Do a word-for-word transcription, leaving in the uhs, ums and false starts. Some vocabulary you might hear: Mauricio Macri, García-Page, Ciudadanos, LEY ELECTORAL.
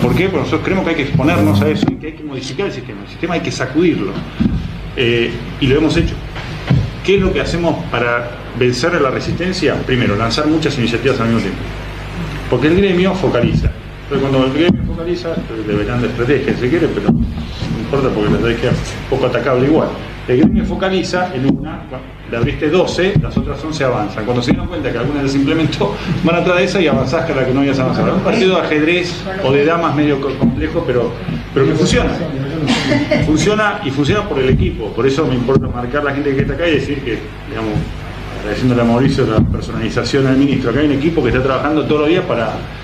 ¿Por qué? Porque nosotros creemos que hay que exponernos a eso y que hay que modificar el sistema. El sistema hay que sacudirlo. Eh, y lo hemos hecho. ¿Qué es lo que hacemos para vencer a la resistencia? Primero, lanzar muchas iniciativas al mismo tiempo. Porque el gremio focaliza. Entonces, cuando el gremio focaliza, deberán de estrategia, si quiere, pero no importa porque la estrategia es poco atacable igual. El gremio focaliza en una, le abriste doce, las otras once avanzan. Cuando se dan cuenta que algunas las implementó, van atrás de esa y avanzás que la que no habías avanzado. Un partido de ajedrez o de damas medio complejo, pero, pero que funciona. Funciona y funciona por el equipo. Por eso me importa marcar la gente que está acá y decir que, digamos, agradeciéndole a Mauricio la personalización al ministro, acá hay un equipo que está trabajando todos los días para